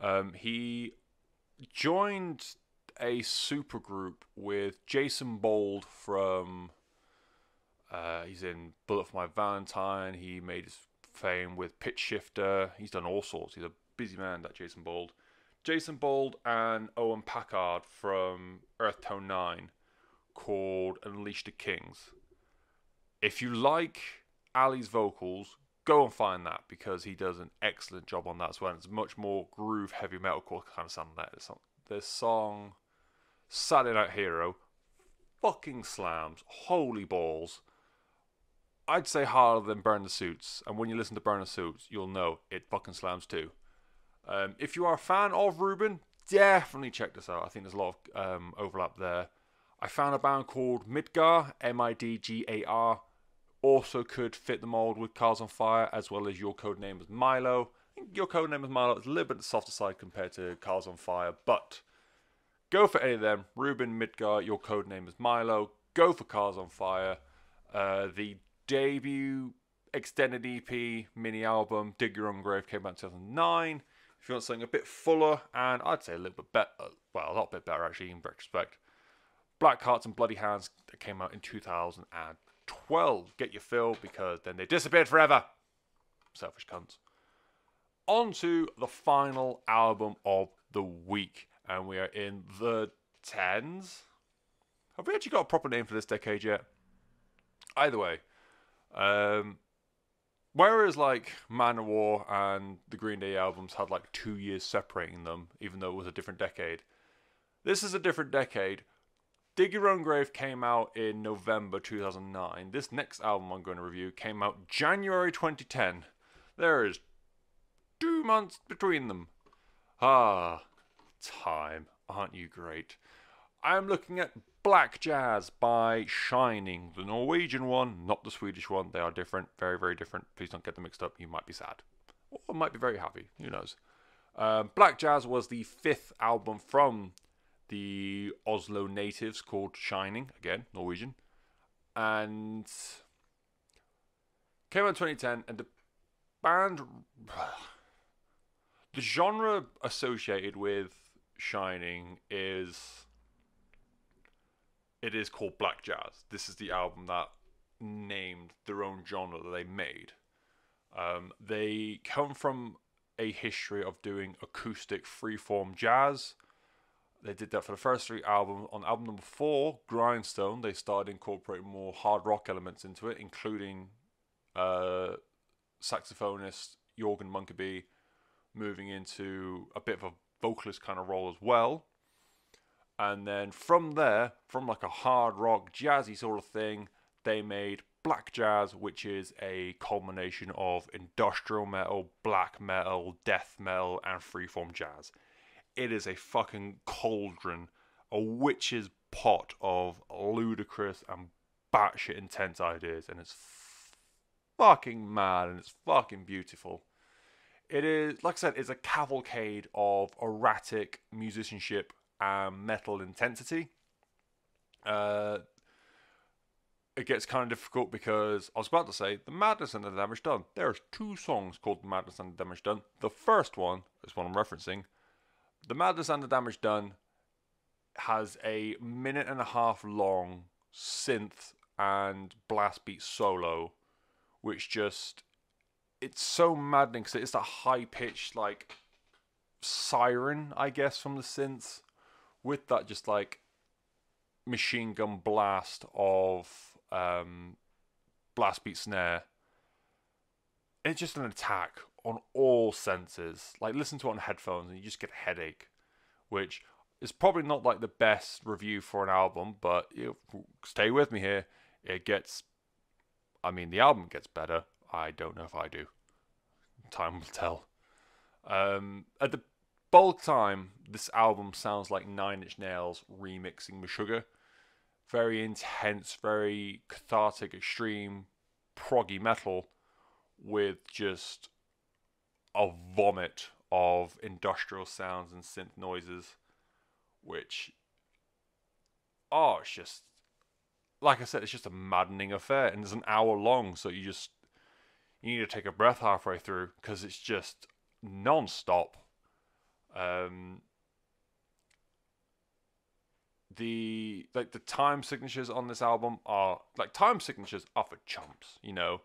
Um, he joined a supergroup with Jason Bold from, uh, he's in Bullet for My Valentine, he made his fame with Pitch Shifter, he's done all sorts, he's a busy man, that Jason Bold. Jason Bold and Owen Packard from Earthtone nine, called Unleash the Kings. If you like Ali's vocals, go and find that, because he does an excellent job on that as well. And it's much more groove, heavy metalcore kind of sound than that. This song, Saturday Night Hero, fucking slams. Holy balls. I'd say harder than Burn the Suits. And when you listen to Burn the Suits, you'll know it fucking slams too. Um, if you are a fan of Ruben, definitely check this out. I think there's a lot of um, overlap there. I found a band called Midgar, M I D G A R, also could fit the mold with Cars on Fire, as well as Your Code Name is Milo. I think Your Codename is Milo is a little bit on the softer side compared to Cars on Fire, but go for any of them. Ruben, Midgar, Your Codename is Milo. Go for Cars on Fire. Uh, the debut extended E P mini album, Dig Your Own Grave, came out in two thousand nine. If you want something a bit fuller, and I'd say a little bit better, well, a lot bit better actually in retrospect, Black Hearts and Bloody Hands, that came out in two thousand twelve. Get your fill, because then they disappeared forever. Selfish cunts. On to the final album of the week, and we are in the tens. Have we actually got a proper name for this decade yet? Either way, um, whereas like Manowar and the Green Day albums had like two years separating them, even though it was a different decade, this is a different decade. Dig Your Own Grave came out in November two thousand nine. This next album I'm going to review came out January twenty ten. There is two months between them. Ah, time. Aren't you great? I am looking at Black Jazz by Shining. The Norwegian one, not the Swedish one. They are different. Very, very different. Please don't get them mixed up. You might be sad. Or might be very happy. Who knows? Uh, Black Jazz was the fifth album from the Oslo natives called Shining, again, Norwegian, and came out in twenty ten, and the band, the genre associated with Shining is, it is called Black Jazz. This is the album that named their own genre that they made. Um, they come from a history of doing acoustic freeform jazz. They did that for the first three albums. On album number four, Grindstone, they started incorporating more hard rock elements into it, including uh, saxophonist Jorgen Munkeby moving into a bit of a vocalist kind of role as well. And then from there, from like a hard rock, jazzy sort of thing, they made Black Jazz, which is a culmination of industrial metal, black metal, death metal, and freeform jazz. It is a fucking cauldron, a witch's pot of ludicrous and batshit intense ideas, and it's fucking mad, and it's fucking beautiful. It is, like I said, it's a cavalcade of erratic musicianship and metal intensity. Uh, it gets kind of difficult because, I was about to say, The Madness and the Damage Done. There's two songs called The Madness and the Damage Done. The first one is one I'm referencing. The Madness and the Damage Done has a minute and a half long synth and blast beat solo, which just, it's so maddening because it's that high-pitched, like, siren, I guess, from the synths, with that just, like, machine gun blast of um, blast beat snare. It's just an attack on all senses. Like, listen to it on headphones and you just get a headache, which is probably not like the best review for an album, but you know, stay with me here. It gets, I mean, the album gets better. I don't know if I do. Time will tell. Um, at the bulk time, this album sounds like Nine Inch Nails remixing Meshuggah. Very intense, very cathartic, extreme, proggy metal with just a vomit of industrial sounds and synth noises, which, oh, it's just, like I said, it's just a maddening affair, and it's an hour long, so you just, you need to take a breath halfway through, because it's just non-stop. Um, the, like, the time signatures on this album are, like, time signatures are for chumps, you know.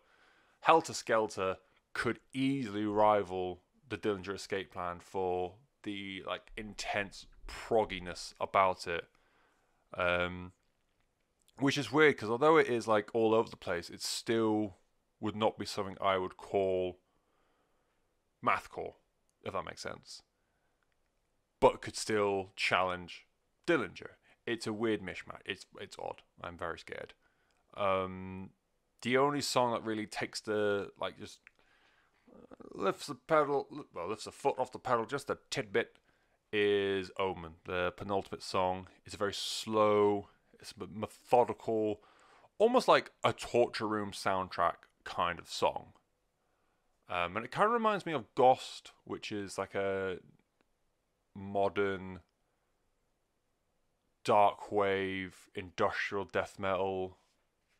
Helter Skelter could easily rival the Dillinger Escape Plan for the like intense progginess about it, um, which is weird because although it is like all over the place, it still would not be something I would call mathcore, if that makes sense. But could still challenge Dillinger. It's a weird mishmash. It's it's odd. I'm very scared. Um, the only song that really takes the like just lifts the pedal, well, lifts the foot off the pedal just a tidbit, is Omen, the penultimate song. It's a very slow, it's a methodical, almost like a torture room soundtrack kind of song. Um, and it kind of reminds me of Ghost, which is like a modern dark wave industrial death metal.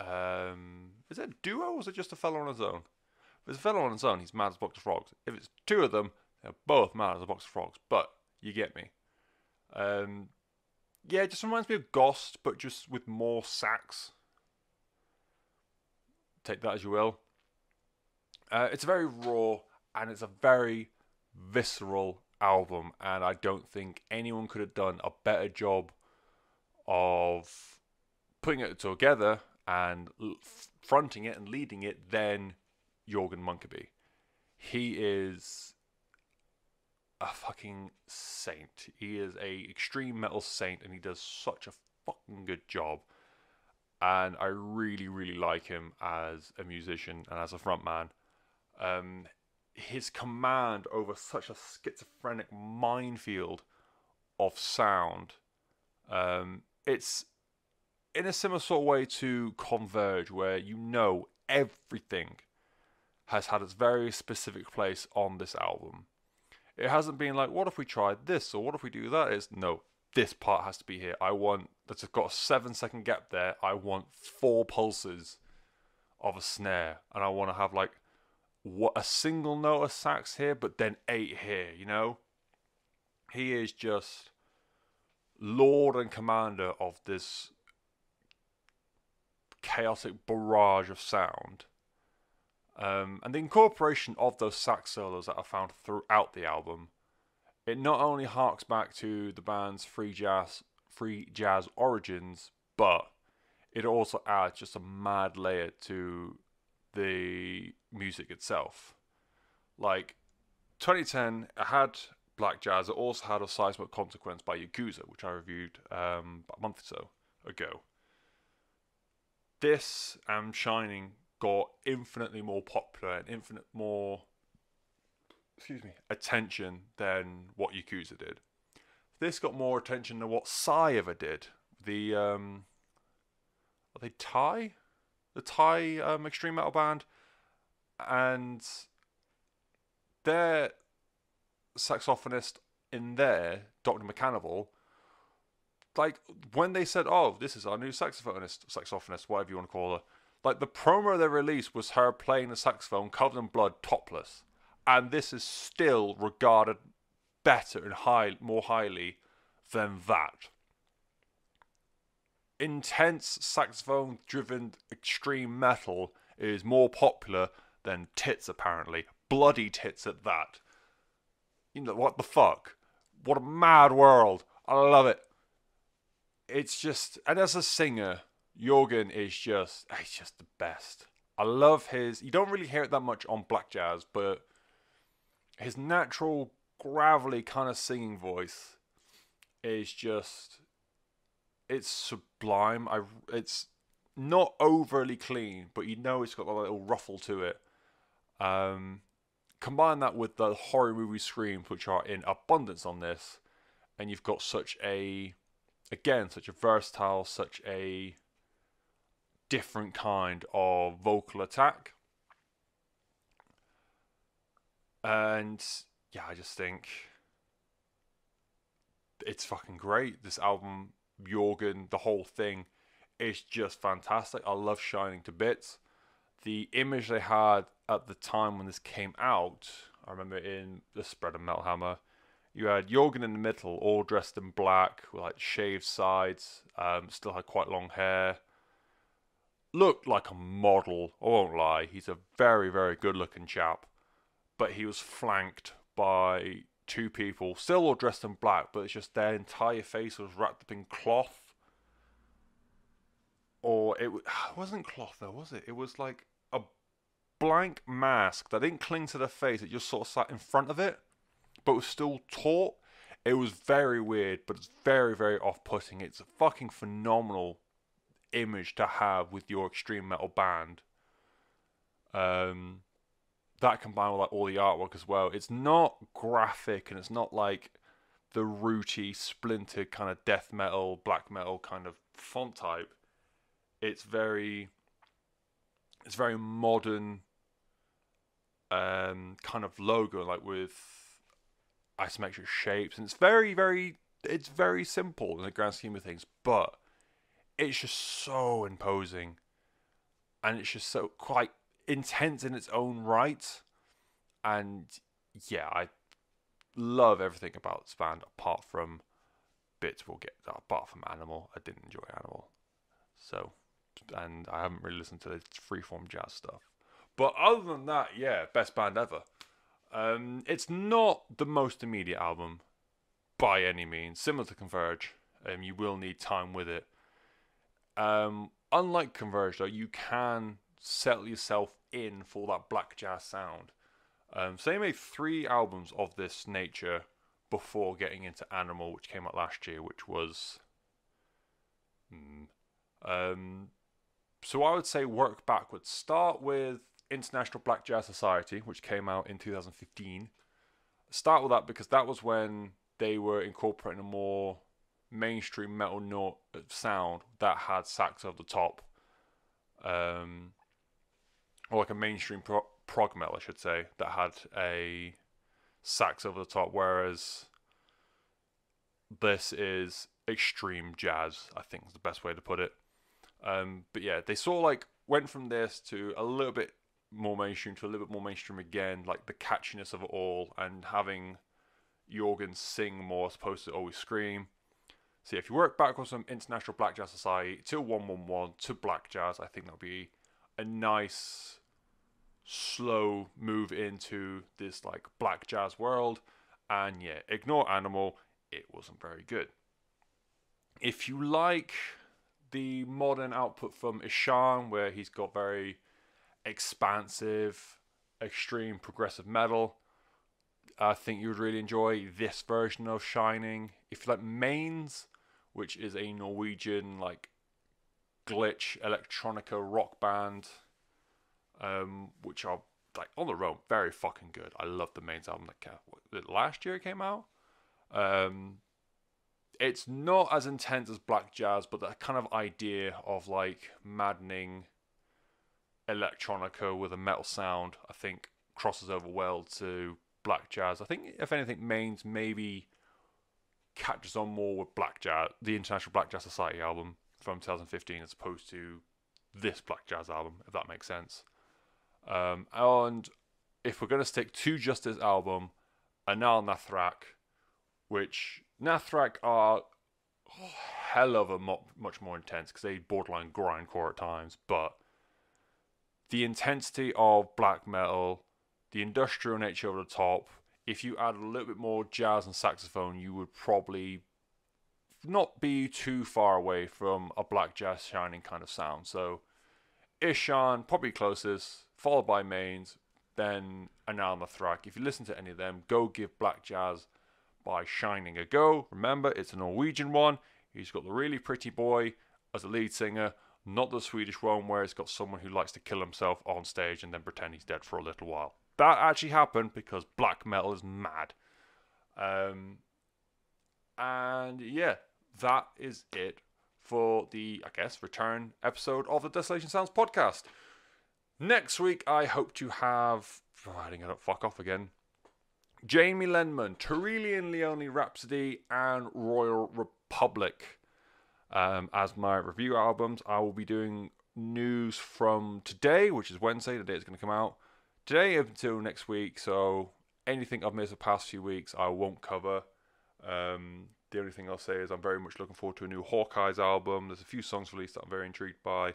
Um, is it a duo or is it just a fella on his own? If it's a fella on his own, he's mad as a box of frogs. If it's two of them, they're both mad as a box of frogs. But you get me. Um, yeah, it just reminds me of Ghost, but just with more sax. Take that as you will. Uh, it's very raw and it's a very visceral album, and I don't think anyone could have done a better job of putting it together and fronting it and leading it than Jorgen Munkeby. He is a fucking saint. He is a extreme metal saint, and he does such a fucking good job. And I really, really like him as a musician and as a frontman. Um, his command over such a schizophrenic minefield of sound. Um, it's in a similar sort of way to Converge, where you know everything has had its very specific place on this album. It hasn't been like, what if we tried this, or what if we do that? It's, no, this part has to be here. I want, that's got a seven second gap there. I want four pulses of a snare. And I want to have like, what, a single note of sax here, but then eight here, you know? He is just lord and commander of this chaotic barrage of sound. Um, and the incorporation of those sax solos that are found throughout the album, it not only harks back to the band's free jazz, free jazz origins, but it also adds just a mad layer to the music itself. Like, twenty ten, it had Black Jazz, it also had A Seismic Consequence by Yakuza, which I reviewed um, a month or so ago. This and Shining got infinitely more popular and infinite more, excuse me, attention than what Yakuza did. This got more attention than what Psy ever did. The um, are they Thai? The Thai um, extreme metal band, and their saxophonist in there, Doctor McCannival. Like when they said, "Oh, this is our new saxophonist, saxophonist, whatever you want to call her." Like, the promo they released was her playing the saxophone covered in blood, topless. And this is still regarded better and high, more highly than that. Intense saxophone-driven extreme metal is more popular than tits, apparently. Bloody tits at that. You know, what the fuck? What a mad world. I love it. It's just... And as a singer... Jorgen is just, he's just the best. I love his, you don't really hear it that much on Black Jazz, but his natural, gravelly kind of singing voice is just, it's sublime. I, it's not overly clean, but you know it's got a little ruffle to it. Um, combine that with the horror movie screams, which are in abundance on this, and you've got such a, again, such a versatile, such a different kind of vocal attack. And yeah, I just think it's fucking great. This album, Jorgen, the whole thing is just fantastic. I love Shining to bits. The image they had at the time when this came out, I remember in the spread of Metal Hammer, you had Jorgen in the middle, all dressed in black, with like shaved sides, um, still had quite long hair. Looked like a model, I won't lie. He's a very, very good-looking chap. But he was flanked by two people, still all dressed in black, but it's just their entire face was wrapped up in cloth. Or it, w it wasn't cloth, though, was it? It was like a blank mask that didn't cling to their face. It just sort of sat in front of it, but it was still taut. It was very weird, but it's very, very off-putting. It's a fucking phenomenal image to have with your extreme metal band. Um, that combined with like all the artwork as well. It's not graphic, and it's not like the rooty, splintered kind of death metal, black metal kind of font type. It's very, it's very modern um, kind of logo, like with isometric shapes, and it's very, very, it's very simple in the grand scheme of things, but it's just so imposing, and it's just so quite intense in its own right. And yeah, I love everything about this band, apart from bits we'll get, apart from Animal. I didn't enjoy Animal, so, and I haven't really listened to the freeform jazz stuff. But other than that, yeah, best band ever. Um, it's not the most immediate album by any means. Similar to Converge, um, you will need time with it. Um, unlike Converge, though, you can settle yourself in for that black jazz sound. Um, so they made three albums of this nature before getting into Animal, which came out last year, which was... Mm, um, so I would say work backwards. Start with International Black Jazz Society, which came out in two thousand fifteen. Start with that because that was when they were incorporating a more mainstream metal note sound that had sax over the top. Um, or like a mainstream pro prog metal, I should say, that had a sax over the top, whereas this is extreme jazz, I think is the best way to put it. Um, but yeah, they sort of like went from this to a little bit more mainstream, to a little bit more mainstream again, like the catchiness of it all, and having Jorgen sing more as opposed to always scream. So yeah, if you work backwards from International Black Jazz Society to one one one to Black Jazz, I think that'll be a nice slow move into this like black jazz world. And yeah, ignore Animal, it wasn't very good. If you like the modern output from Ishan, where he's got very expansive, extreme, progressive metal, I think you would really enjoy this version of Shining. If you like Mains, which is a Norwegian like glitch electronica rock band, um, which are like on the road very fucking good. I love the Mains album that came, last year it came out. Um, it's not as intense as black jazz, but that kind of idea of like maddening electronica with a metal sound, I think crosses over well to black jazz. I think if anything, Mains maybe catches on more with black jazz, the International Black Jazz Society album from two thousand fifteen, as opposed to this black jazz album, if that makes sense. Um, and if we're going to stick to just this album, Anal Nathrak, which Nathrak are oh, hell of a mo much more intense, because they borderline grindcore at times, but the intensity of black metal, the industrial nature over the top, if you add a little bit more jazz and saxophone, you would probably not be too far away from a black jazz Shining kind of sound. So Ishan, probably closest, followed by Mains, then Anal Nathrak. If you listen to any of them, go give Black Jazz by Shining a go. Remember, it's a Norwegian one. He's got the really pretty boy as a lead singer, not the Swedish one where it's got someone who likes to kill himself on stage and then pretend he's dead for a little while. That actually happened because black metal is mad. Um, and yeah, that is it for the, I guess, return episode of the Desolation Sounds podcast. Next week, I hope to have, oh, I think I don't fuck off again, Jamie Lenman, Tyrrhelian Leone Rhapsody, and Royal Republic um, as my review albums. I will be doing news from today, which is Wednesday, the day it's going to come out. Today until next week, so anything I've missed the past few weeks I won't cover. Um, the only thing I'll say is I'm very much looking forward to a new Hawkeyes album. There's a few songs released that I'm very intrigued by,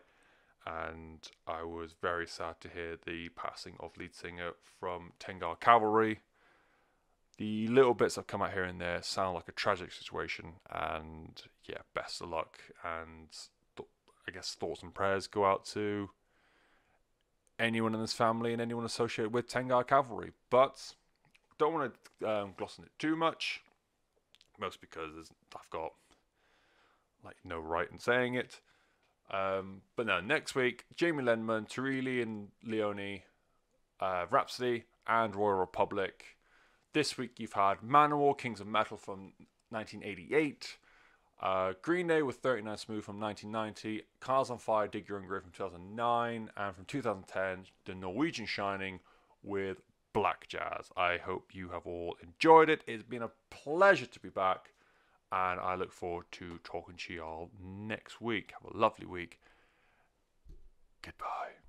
and I was very sad to hear the passing of lead singer from Tengar Cavalry. The little bits that come out here and there sound like a tragic situation, and yeah, best of luck, and th I guess thoughts and prayers go out to anyone in this family and anyone associated with Tengar Cavalry. But don't want to um, gloss on it too much, most because I've got like no right in saying it. Um, but no, next week, Jamie Lenman, Tyrrhelian Leone uh, Rhapsody, and Royal Republic. This week you've had Manowar, Kings of Metal from nineteen eighty-eight, Uh, Green Day with thirty-nine Smooth from nineteen ninety, Cars on Fire, Dig Your Own Grave from two thousand nine, and from two thousand ten, the Norwegian Shining with Black Jazz. I hope you have all enjoyed it. It's been a pleasure to be back, and I look forward to talking to you all next week. Have a lovely week. Goodbye.